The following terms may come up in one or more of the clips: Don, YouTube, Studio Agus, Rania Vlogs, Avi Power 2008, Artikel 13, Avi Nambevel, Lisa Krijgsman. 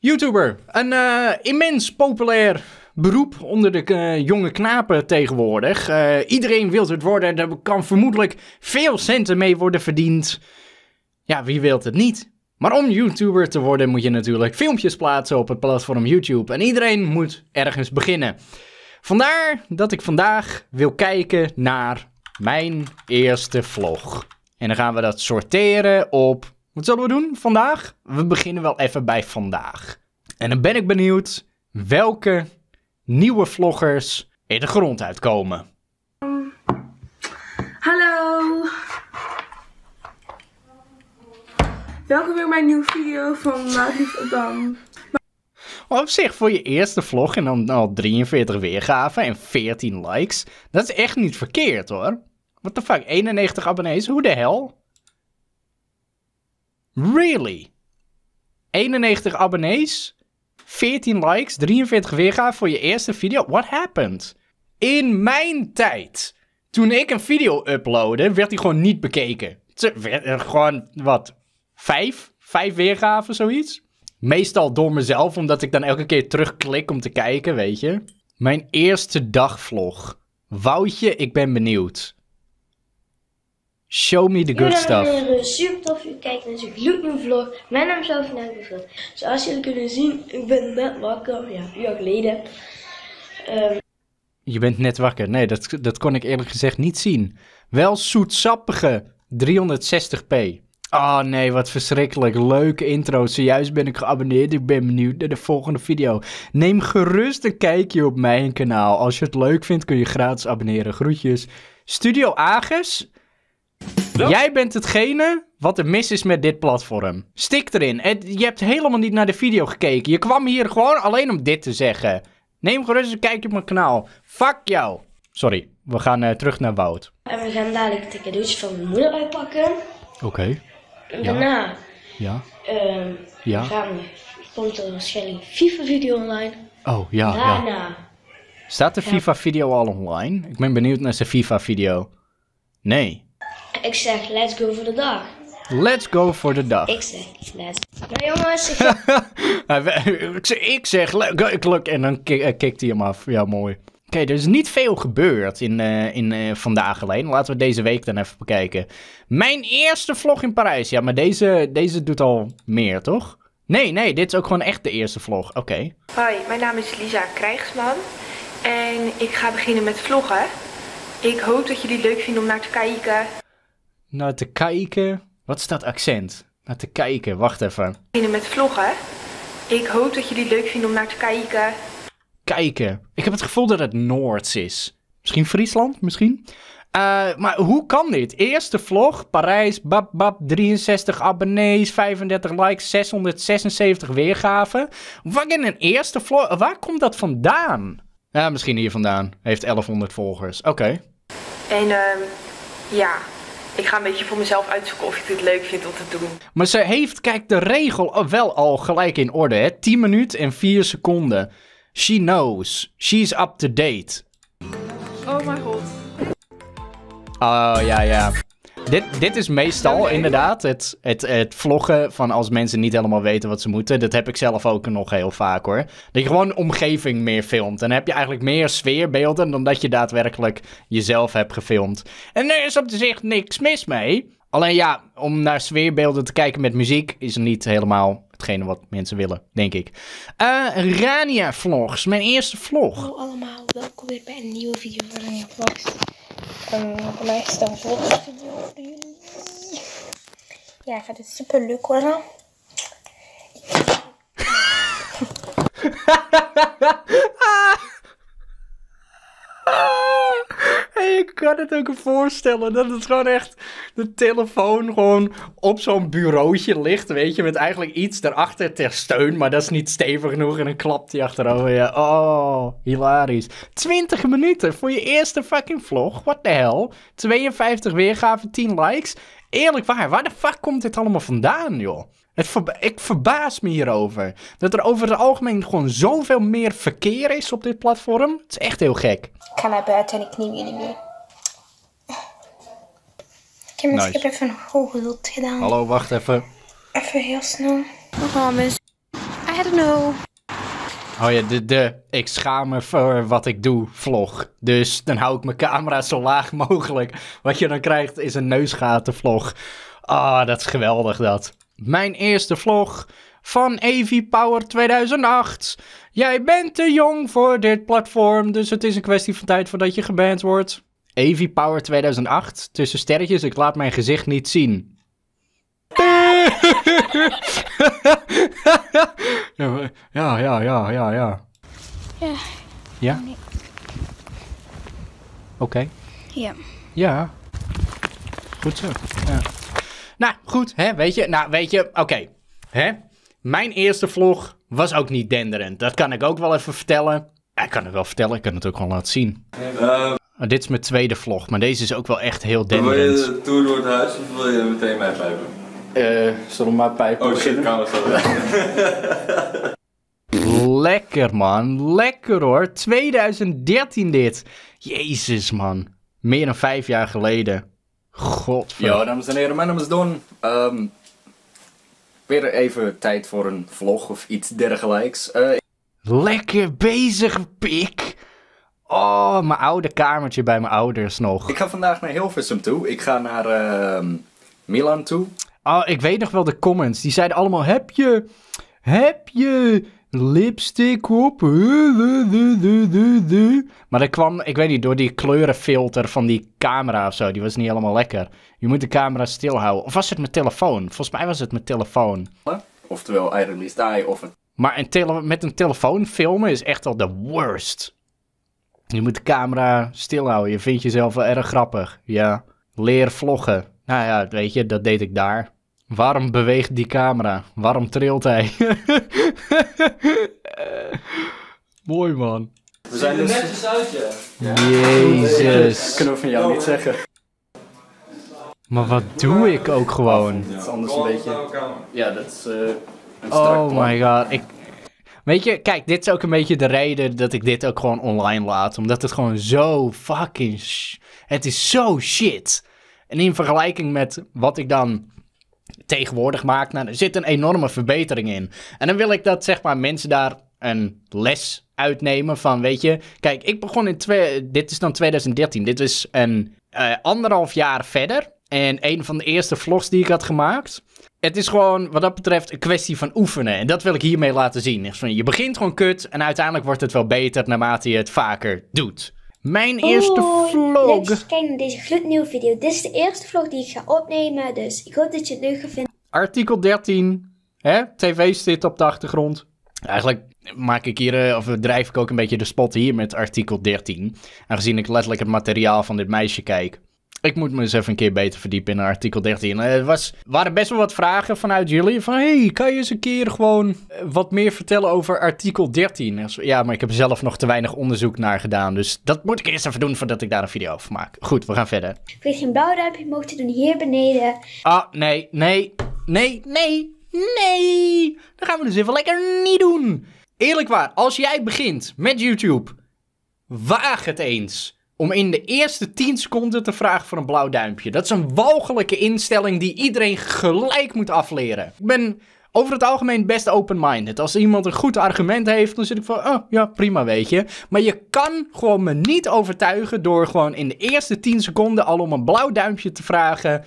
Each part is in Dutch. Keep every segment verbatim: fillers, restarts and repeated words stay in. YouTuber, een uh, immens populair beroep onder de uh, jonge knapen tegenwoordig. Uh, iedereen wil het worden, daar kan vermoedelijk veel centen mee worden verdiend. Ja, wie wil het niet? Maar om YouTuber te worden moet je natuurlijk filmpjes plaatsen op het platform YouTube. En iedereen moet ergens beginnen. Vandaar dat ik vandaag wil kijken naar mijn eerste vlog. En dan gaan we dat sorteren op... Wat zullen we doen vandaag? We beginnen wel even bij vandaag. En dan ben ik benieuwd welke nieuwe vloggers in de grond uitkomen. Hallo! Welkom weer bij mijn nieuwe video van Maurice en Don. Op zich voor je eerste vlog en dan al drieënveertig weergaven en veertien likes. Dat is echt niet verkeerd hoor. What the fuck, eenennegentig abonnees, hoe de hel? Really? eenennegentig abonnees, veertien likes, drieënveertig weergaven voor je eerste video. What happened? In mijn tijd, toen ik een video uploadde, werd die gewoon niet bekeken. Ze werd er gewoon, wat, vijf? Vijf weergaven, zoiets? Meestal door mezelf, omdat ik dan elke keer terugklik om te kijken, weet je. Mijn eerste dagvlog. Woutje, ik ben benieuwd. Show me the good stuff. Super tof, je kijkt naar zo'n gloednieuwe vlog. Mijn naam is Avi Nambevel. Zoals jullie kunnen zien, ik ben net wakker. Ja, een uur geleden. Um... Je bent net wakker. Nee, dat, dat kon ik eerlijk gezegd niet zien. Wel zoetsappige driehonderdzestig p. Oh nee, wat verschrikkelijk. Leuke intro. Zojuist ben ik geabonneerd. Ik ben benieuwd naar de volgende video. Neem gerust een kijkje op mijn kanaal. Als je het leuk vindt, kun je gratis abonneren. Groetjes. Studio Agus... Jij bent hetgene wat er mis is met dit platform. Stik erin. Je hebt helemaal niet naar de video gekeken. Je kwam hier gewoon alleen om dit te zeggen. Neem gerust een kijkje op mijn kanaal. Fuck jou. Sorry, we gaan uh, terug naar Wout. En we gaan dadelijk de cadeautjes van mijn moeder uitpakken. Oké. Okay. En daarna... Ja. Ja. Um, ja. Gaan we, komt er waarschijnlijk FIFA video online. Oh, ja. Daarna... Ja. Staat de ja. FIFA video al online? Ik ben benieuwd naar zijn FIFA video. Nee. Ik zeg, let's go voor de dag. Let's go voor de dag. Ik zeg, let's go. Nou jongens, ik zeg... ik zeg, let's go. En dan kikt hij hem af. Ja, mooi. Oké, okay, er is niet veel gebeurd in, uh, in uh, vandaag alleen. Laten we deze week dan even bekijken. Mijn eerste vlog in Parijs. Ja, maar deze, deze doet al meer, toch? Nee, nee, dit is ook gewoon echt de eerste vlog. Oké. Okay. Hoi, mijn naam is Lisa Krijgsman. En ik ga beginnen met vloggen. Ik hoop dat jullie het leuk vinden om naar te kijken. Naar te kijken. Wat is dat accent? Naar te kijken. Wacht even. Beginnen met vloggen. Ik hoop dat jullie het leuk vinden om naar te kijken. Kijken. Ik heb het gevoel dat het Noords is. Misschien Friesland, misschien. Uh, maar hoe kan dit? Eerste vlog, Parijs, bab bab, drieënzestig abonnees, vijfendertig likes, zeshonderdzesenzeventig weergaven. Wat in een eerste vlog? Waar komt dat vandaan? Ja, misschien hier vandaan. Heeft elfhonderd volgers. Oké. Okay. En um, ja... Ik ga een beetje voor mezelf uitzoeken of ik dit leuk vind om te doen. Maar ze heeft, kijk, de regel wel al gelijk in orde, hè. tien minuten en vier seconden. She knows. She's up to date. Oh mijn god. Oh, ja, ja. Dit, dit is meestal okay. Inderdaad het, het, het vloggen van als mensen niet helemaal weten wat ze moeten. Dat heb ik zelf ook nog heel vaak, hoor. Dat je gewoon omgeving meer filmt. En dan heb je eigenlijk meer sfeerbeelden dan dat je daadwerkelijk jezelf hebt gefilmd. En er is op zich niks mis mee. Alleen ja, om naar sfeerbeelden te kijken met muziek is niet helemaal hetgene wat mensen willen, denk ik. Uh, Rania Vlogs, mijn eerste vlog. Hallo allemaal, welkom weer bij een nieuwe video van Rania Vlogs. Um, mij is dan volgende video voor jullie. Ja, gaat het super leuk worden. Ik kan het ook voorstellen dat het gewoon echt de telefoon gewoon op zo'n bureautje ligt, weet je, met eigenlijk iets erachter ter steun, maar dat is niet stevig genoeg en dan klapt hij achterover. Ja. Oh, hilarisch. twintig minuten voor je eerste fucking vlog, what the hell. tweeënvijftig weergaven, tien likes. Eerlijk waar, waar de fuck komt dit allemaal vandaan, joh? Het verba ik verbaas me hierover. Dat er over het algemeen gewoon zoveel meer verkeer is op dit platform. Het is echt heel gek. Ik ga naar buiten en ik neem jullie mee. Ik heb, nice. Ik heb even een hoge gedaan. Hallo, wacht even. Even heel snel. Oh, mensen. I I don't know. Oh ja, de, de ik schaam me voor wat ik doe vlog. Dus dan hou ik mijn camera zo laag mogelijk. Wat je dan krijgt is een neusgatenvlog. Ah, oh, dat is geweldig dat. Mijn eerste vlog van Avi Power tweeduizend acht. Jij bent te jong voor dit platform, dus het is een kwestie van tijd voordat je geband wordt. Avi Power tweeduizend acht, tussen sterretjes, ik laat mijn gezicht niet zien. ja, ja, ja, ja, ja, ja. Ja? Ja? Nee. Oké. Okay. Ja. Ja. Goed zo. Ja. Nou, goed, hè, weet je. Nou, weet je, oké. Okay. Hè? Mijn eerste vlog was ook niet denderend. Dat kan ik ook wel even vertellen. Ik kan het wel vertellen, ik kan het ook gewoon laten zien. Uh, oh, dit is mijn tweede vlog, maar deze is ook wel echt heel denderend. Wil je de tour door het huis of wil je meteen mij pijpen? Eh, uh, zullen we maar pijpen? Oh shit, kan het wel. Lekker man, lekker hoor. tweeduizend dertien dit. Jezus man, meer dan vijf jaar geleden. Godver. Ja, dames en heren, mijn naam is Don. Um, weer even tijd voor een vlog of iets dergelijks. Uh, Lekker bezig, pik. Oh, mijn oude kamertje bij mijn ouders nog. Ik ga vandaag naar Hilversum toe. Ik ga naar uh, Milan toe. Oh, ik weet nog wel de comments. Die zeiden allemaal, heb je, heb je lipstick op? Maar dat kwam, ik weet niet, door die kleurenfilter van die camera of zo. Die was niet helemaal lekker. Je moet de camera stilhouden. Of was het mijn telefoon? Volgens mij was het mijn telefoon. Oftewel, Iron Mist Eye of een... Maar een met een telefoon filmen is echt al de worst. Je moet de camera stilhouden. Je vindt jezelf wel erg grappig. Ja. Leer vloggen. Nou ja, weet je, dat deed ik daar. Waarom beweegt die camera? Waarom trilt hij? uh, mooi man. We zijn er netjes uit, ja. Jezus. Dat kunnen we van jou niet zeggen. Maar wat doe ik ook gewoon? Dat is anders een beetje... Ja, dat is... Uh... Oh my god, ik... Weet je, kijk, dit is ook een beetje de reden dat ik dit ook gewoon online laat. Omdat het gewoon zo fucking... Het is zo shit. En in vergelijking met wat ik dan tegenwoordig maak, nou, er zit een enorme verbetering in. En dan wil ik dat, zeg maar, mensen daar een les uitnemen van, weet je... Kijk, ik begon in... Dit is dan tweeduizend dertien, dit is een uh, anderhalf jaar verder. En een van de eerste vlogs die ik had gemaakt... Het is gewoon, wat dat betreft, een kwestie van oefenen. En dat wil ik hiermee laten zien. Je begint gewoon kut en uiteindelijk wordt het wel beter naarmate je het vaker doet. Mijn Oeh, eerste vlog. Leuk, kijk naar deze gloednieuwe video. Dit is de eerste vlog die ik ga opnemen, dus ik hoop dat je het leuk gaat vinden. Artikel dertien. Hè? T V's zit op de achtergrond. Eigenlijk maak ik hier, of drijf ik ook een beetje de spot hier met artikel dertien. Aangezien ik letterlijk het materiaal van dit meisje kijk. Ik moet me eens even een keer beter verdiepen in artikel dertien. Er was, waren best wel wat vragen vanuit jullie. Van, hey, kan je eens een keer gewoon wat meer vertellen over artikel dertien? Ja, maar ik heb zelf nog te weinig onderzoek naar gedaan. Dus dat moet ik eerst even doen voordat ik daar een video over maak. Goed, we gaan verder. Vergeet geen blauw duimpje omhoog te doen hier beneden. Ah, nee, nee, nee, nee, nee. Dat gaan we dus even lekker niet doen. Eerlijk waar, als jij begint met YouTube, waag het eens om in de eerste tien seconden te vragen voor een blauw duimpje. Dat is een walgelijke instelling die iedereen gelijk moet afleren. Ik ben over het algemeen best open-minded. Als iemand een goed argument heeft, dan zit ik van... Oh, ja, prima, weet je. Maar je kan gewoon me niet overtuigen door gewoon in de eerste tien seconden al om een blauw duimpje te vragen.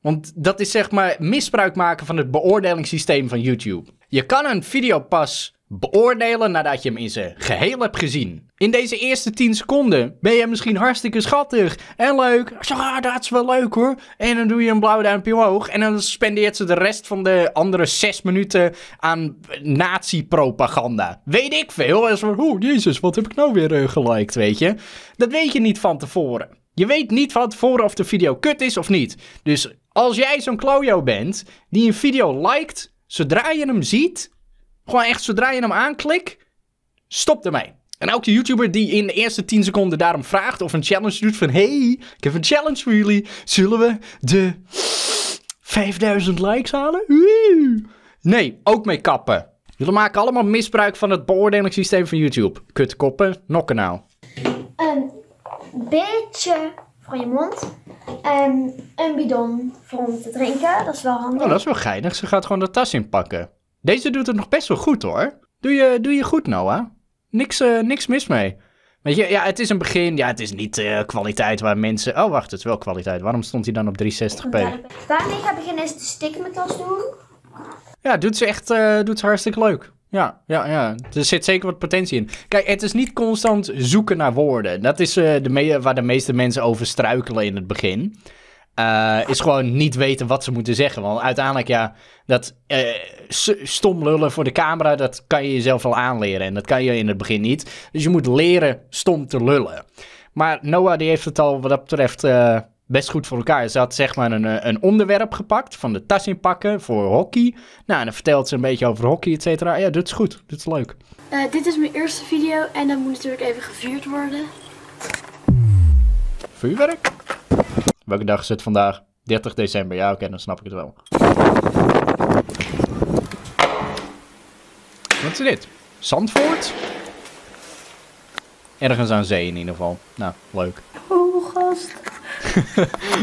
Want dat is, zeg maar, misbruik maken van het beoordelingssysteem van YouTube. Je kan een video pas beoordelen nadat je hem in zijn geheel hebt gezien. In deze eerste tien seconden ben je misschien hartstikke schattig en leuk. Ja, dat is wel leuk hoor. En dan doe je een blauw duimpje omhoog. En dan spendeert ze de rest van de andere zes minuten aan nazi-propaganda. Weet ik veel. En zo van, oh jezus, wat heb ik nou weer uh, geliked, weet je. Dat weet je niet van tevoren. Je weet niet van tevoren of de video kut is of niet. Dus als jij zo'n klojo bent die een video liked, zodra je hem ziet... Gewoon echt, zodra je hem aanklikt, stop ermee. En elke YouTuber die in de eerste tien seconden daarom vraagt of een challenge doet van... Hey, ik heb een challenge voor jullie. Zullen we de vijfduizend likes halen? Wee! Nee, ook mee kappen. Jullie maken allemaal misbruik van het beoordelingssysteem van YouTube. Kutkoppen, nokken nou. Een beetje voor je mond. En een bidon voor om te drinken. Dat is wel handig. Oh, dat is wel geinig. Ze gaat gewoon de tas inpakken. Deze doet het nog best wel goed hoor. Doe je, doe je goed, Noah. Niks, uh, niks mis mee. Weet je, ja, het is een begin. Ja, het is niet uh, kwaliteit waar mensen... Oh, wacht, het is wel kwaliteit. Waarom stond hij dan op driehonderdzestig p? Waarmee ga beginnen is de stikmetals doen. Ja, doet ze echt uh, doet ze hartstikke leuk. Ja, ja, ja. Er zit zeker wat potentie in. Kijk, het is niet constant zoeken naar woorden. Dat is uh, de waar de meeste mensen over struikelen in het begin. Uh, is gewoon niet weten wat ze moeten zeggen. Want uiteindelijk, ja, dat uh, stom lullen voor de camera, dat kan je jezelf wel aanleren. En dat kan je in het begin niet. Dus je moet leren stom te lullen. Maar Noah, die heeft het al wat dat betreft uh, best goed voor elkaar. Ze had zeg maar een, een onderwerp gepakt van de tas inpakken voor hockey. Nou, en dan vertelt ze een beetje over hockey, et cetera. Ja, dit is goed. Dit is leuk. Uh, dit is mijn eerste video en dat moet natuurlijk even gevierd worden. Vuurwerk? Welke dag is het vandaag? dertig december. Ja, oké, okay, dan snap ik het wel. Wat is dit? Zandvoort? Ergens aan zee in ieder geval. Nou, leuk. Oh, gast.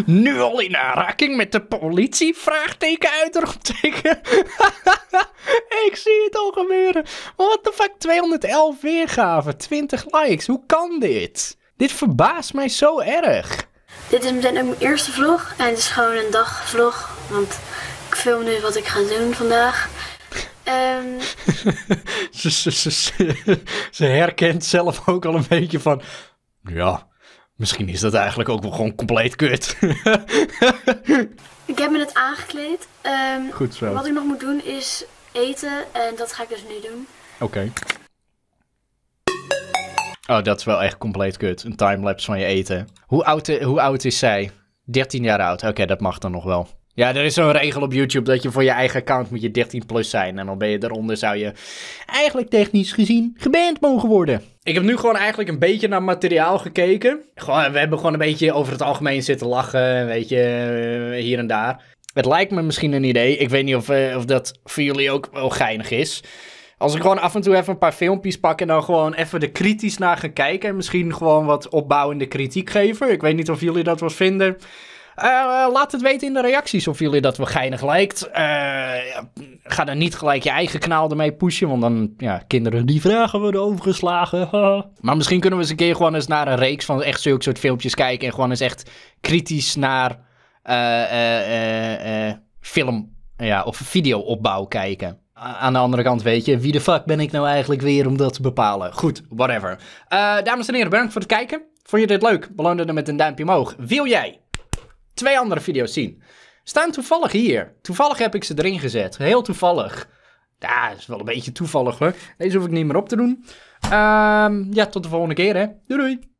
Nu al in aanraking met de politie? Vraagteken, uitroepteken. Ik zie het al gebeuren. What the fuck? tweehonderdelf weergaven. twintig likes. Hoe kan dit? Dit verbaast mij zo erg. Dit is meteen ook mijn eerste vlog en het is gewoon een dagvlog, want ik film nu wat ik ga doen vandaag. Um... ze, ze, ze, ze, ze herkent zelf ook al een beetje van, ja, misschien is dat eigenlijk ook wel gewoon compleet kut. Ik heb me net aangekleed. Um, Goed zo. Wat ik nog moet doen is eten en dat ga ik dus nu doen. Oké. Okay. Oh, dat is wel echt compleet kut. Een timelapse van je eten. Hoe oud, hoe oud is zij? dertien jaar oud. Oké, okay, dat mag dan nog wel. Ja, er is zo'n regel op YouTube dat je voor je eigen account moet je dertien plus zijn. En dan ben je daaronder, zou je eigenlijk technisch gezien geband mogen worden. Ik heb nu gewoon eigenlijk een beetje naar materiaal gekeken. Gewoon, we hebben gewoon een beetje over het algemeen zitten lachen, weet je, hier en daar. Het lijkt me misschien een idee. Ik weet niet of, uh, of dat voor jullie ook wel geinig is. Als ik gewoon af en toe even een paar filmpjes pak en dan gewoon even er kritisch naar gaan kijken. En misschien gewoon wat opbouwende kritiek geven. Ik weet niet of jullie dat wel vinden. Uh, laat het weten in de reacties of jullie dat wel geinig lijkt. Uh, ja, ga dan niet gelijk je eigen kanaal ermee pushen. Want dan, ja, kinderen die vragen worden overgeslagen. Maar misschien kunnen we eens een keer gewoon eens naar een reeks van echt zulke soort filmpjes kijken. En gewoon eens echt kritisch naar uh, uh, uh, uh, film ja, of videoopbouw kijken. Aan de andere kant weet je, wie de fuck ben ik nou eigenlijk weer om dat te bepalen? Goed, whatever. Uh, dames en heren, bedankt voor het kijken. Vond je dit leuk? Beloon het met een duimpje omhoog. Wil jij twee andere video's zien? Staan toevallig hier. Toevallig heb ik ze erin gezet. Heel toevallig. Ja, dat is wel een beetje toevallig hoor. Deze hoef ik niet meer op te doen. Uh, ja, tot de volgende keer hè. Doei doei.